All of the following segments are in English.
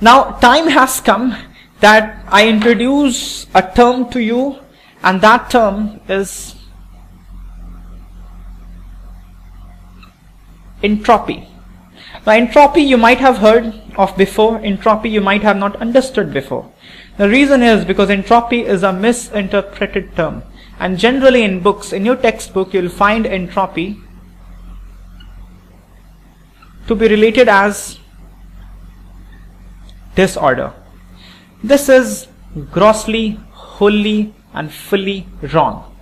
Now time has come that I introduce a term to you, and that term is entropy. Now entropy you might have heard of before, entropy you might have not understood before. The reason is because entropy is a misinterpreted term, and generally in books, in your textbook, you will find entropy to be related as disorder. This is grossly, wholly and fully wrong.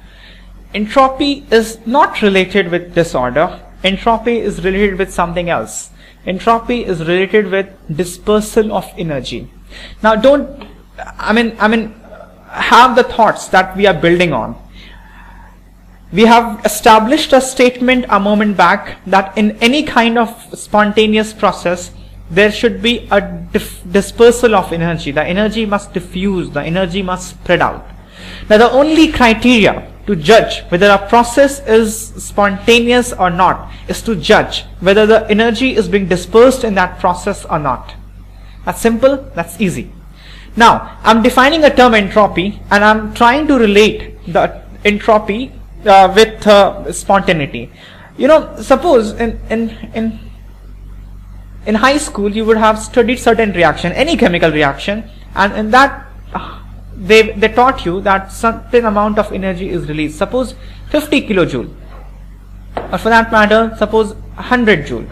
Entropy is not related with disorder. Entropy is related with something else. Entropy is related with dispersal of energy. Now don't, I mean, have the thoughts that we are building on. We have established a statement a moment back that in any kind of spontaneous process, there should be a dispersal of energy. The energy must diffuse, the energy must spread out. Now the only criteria to judge whether a process is spontaneous or not is to judge whether the energy is being dispersed in that process or not. That's simple, that's easy. Now I'm defining the term entropy, and I'm trying to relate the entropy with spontaneity. You know, suppose in high school, you would have studied certain reaction, any chemical reaction, and in that they taught you that certain amount of energy is released. Suppose 50 kilojoule, or for that matter, suppose 100 joule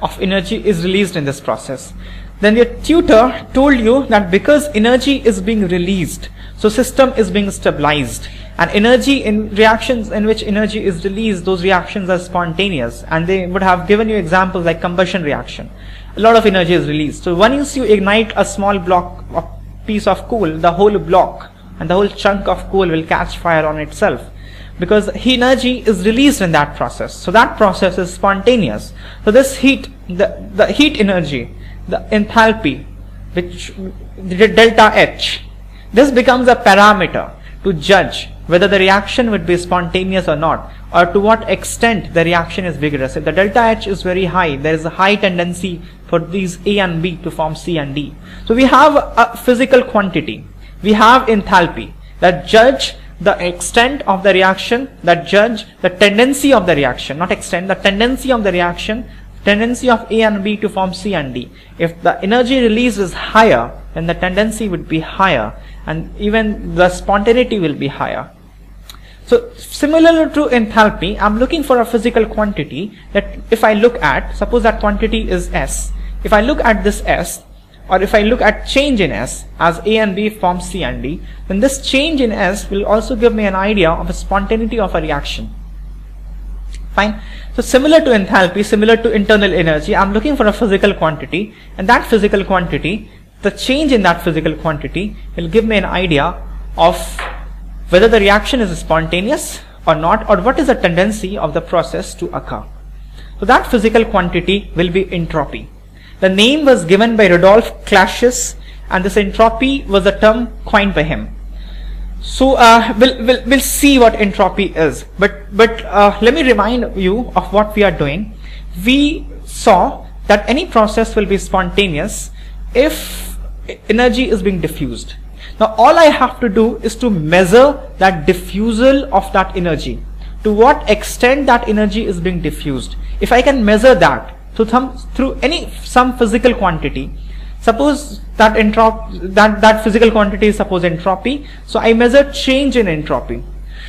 of energy is released in this process. Then your tutor told you that because energy is being released, so system is being stabilized, and energy in reactions in which energy is released, those reactions are spontaneous, and they would have given you examples like combustion reaction. A lot of energy is released. So once you ignite a small block of piece of coal, the whole block and the whole chunk of coal will catch fire on itself, because energy is released in that process. So that process is spontaneous. So this heat, the heat energy, the enthalpy, which the delta H, this becomes a parameter to judge whether the reaction would be spontaneous or not, or to what extent the reaction is vigorous. If the delta H is very high, there is a high tendency for these A and B to form C and D. So we have a physical quantity, we have enthalpy that judge the extent of the reaction, that judge the tendency of the reaction, not extent, the tendency of the reaction, tendency of A and B to form C and D. If the energy release is higher, then the tendency would be higher, and even the spontaneity will be higher. So similar to enthalpy, I'm looking for a physical quantity that if I look at, suppose that quantity is S. If I look at this S, or if I look at change in S as A and B form C and D, then this change in S will also give me an idea of a spontaneity of a reaction. Fine. So similar to enthalpy, similar to internal energy, I'm looking for a physical quantity, and that physical quantity, the change in that physical quantity will give me an idea of whether the reaction is spontaneous or not, or what is the tendency of the process to occur. So that physical quantity will be entropy. The name was given by Rudolf Clausius, and this entropy was a term coined by him. So we'll see what entropy is, but let me remind you of what we are doing. We saw that any process will be spontaneous if energy is being diffused. Now all I have to do is to measure that diffusal of that energy, to what extent that energy is being diffused. If I can measure that through some physical quantity, suppose that that physical quantity is suppose entropy, so I measure change in entropy.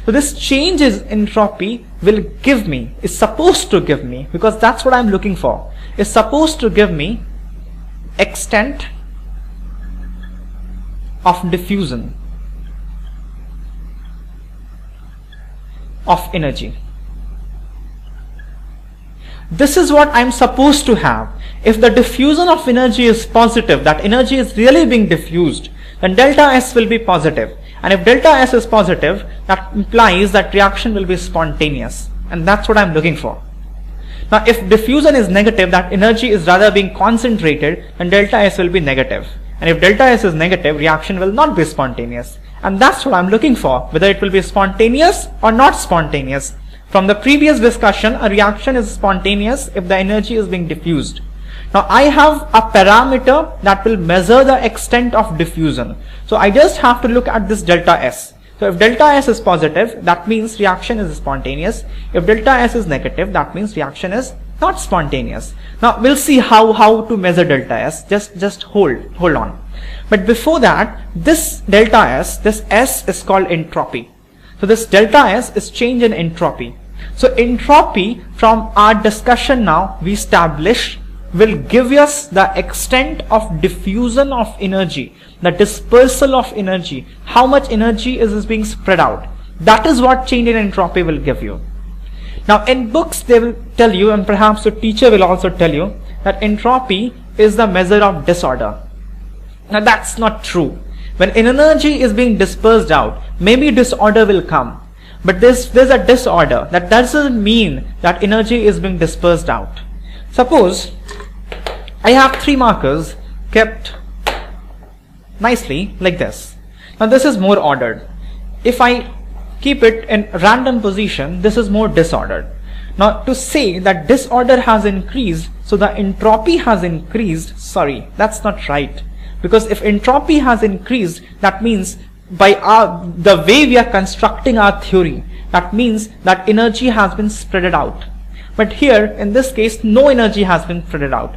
So this change in entropy will give me, is supposed to give me, because that's what I'm looking for, is supposed to give me extent of diffusion of energy. This is what I'm supposed to have. If the diffusion of energy is positive, that energy is really being diffused, then delta S will be positive. And if delta S is positive, that implies that reaction will be spontaneous. And that's what I'm looking for. Now if diffusion is negative, that energy is rather being concentrated, and delta S will be negative. And if delta S is negative, reaction will not be spontaneous. And that's what I'm looking for, whether it will be spontaneous or not spontaneous. From the previous discussion, a reaction is spontaneous if the energy is being diffused. Now I have a parameter that will measure the extent of diffusion. So I just have to look at this delta S. So if delta S is positive, that means reaction is spontaneous. If delta S is negative, that means reaction is not spontaneous. Now we'll see how to measure delta S. Just hold on. But before that, this delta S, this S is called entropy. So this delta S is change in entropy. So entropy, from our discussion now, we establish will give us the extent of diffusion of energy, the dispersal of energy, how much energy is being spread out. That is what change in entropy will give you. Now in books they will tell you, and perhaps the teacher will also tell you, that entropy is the measure of disorder. Now that's not true. When energy is being dispersed out, maybe disorder will come. But there's a disorder. That doesn't mean that energy is being dispersed out. Suppose I have three markers kept nicely like this. Now this is more ordered. If I keep it in random position, this is more disordered. Now to say that disorder has increased, so the entropy has increased, sorry, that's not right. Because if entropy has increased, that means by the way we are constructing our theory, that means that energy has been spreaded out. But here in this case, no energy has been spreaded out.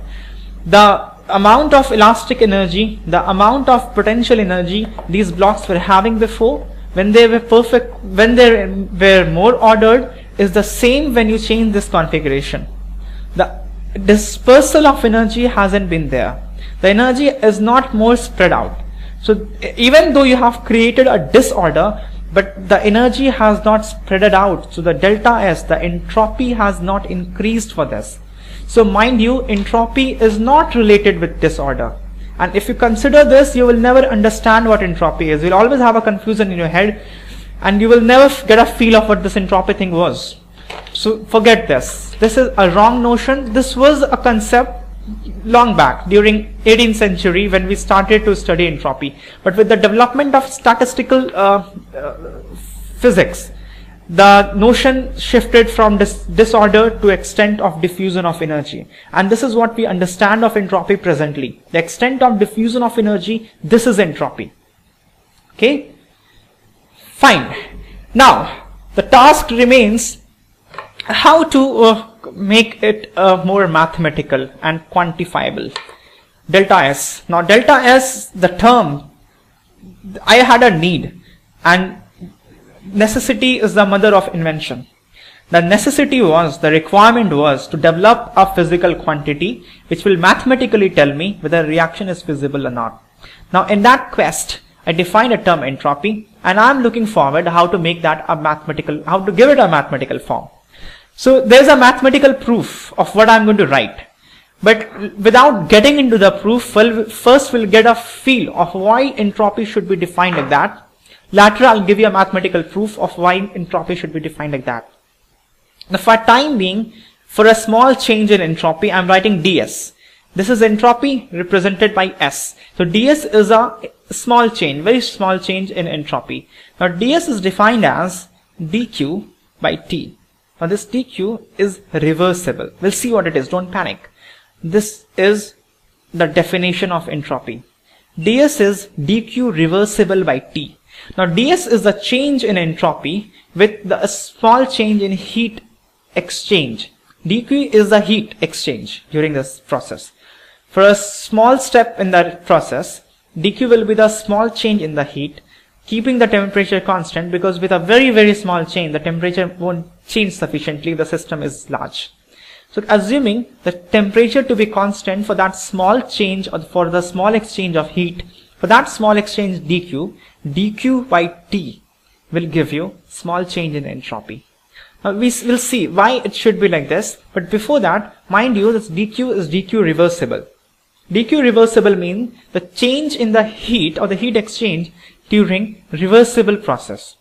The amount of elastic energy, the amount of potential energy these blocks were having before, when they were perfect, when they were more ordered, is the same when you change this configuration. The dispersal of energy hasn't been there. The energy is not more spread out. So even though you have created a disorder, but the energy has not spread it out. So the delta S, the entropy has not increased for this. So mind you, entropy is not related with disorder. And if you consider this, you will never understand what entropy is. You'll always have a confusion in your head, and you will never get a feel of what this entropy thing was. So forget this. This is a wrong notion. This was a concept long back during 18th century when we started to study entropy. But with the development of statistical physics, the notion shifted from disorder to extent of diffusion of energy. And this is what we understand of entropy presently. The extent of diffusion of energy, this is entropy. Okay? Fine. Now, the task remains how to make it more mathematical and quantifiable. Delta S. Now delta S, the term, I had a need, and necessity is the mother of invention. The necessity was, the requirement was to develop a physical quantity which will mathematically tell me whether a reaction is feasible or not. Now in that quest, I defined a term entropy, and I'm looking forward how to make that a mathematical, how to give it a mathematical form. So there's a mathematical proof of what I'm going to write. But without getting into the proof, first we'll get a feel of why entropy should be defined like that. Later I'll give you a mathematical proof of why entropy should be defined like that. Now for time being, for a small change in entropy, I'm writing ds. This is entropy represented by s. So ds is a small change, very small change in entropy. Now ds is defined as dq by t. Now this dq is reversible. We'll see what it is, don't panic. This is the definition of entropy. ds is dq reversible by t. Now ds is the change in entropy with the small change in heat exchange. dq is the heat exchange during this process. For a small step in that process, dq will be the small change in the heat, keeping the temperature constant, because with a very, very small change, the temperature won't change sufficiently if the system is large. So assuming the temperature to be constant for that small change, or for the small exchange of heat, for that small exchange dq, dq by t will give you small change in entropy. Now we will see why it should be like this, but before that, mind you, this dq is dq reversible. Dq reversible means the change in the heat or the heat exchange during reversible process.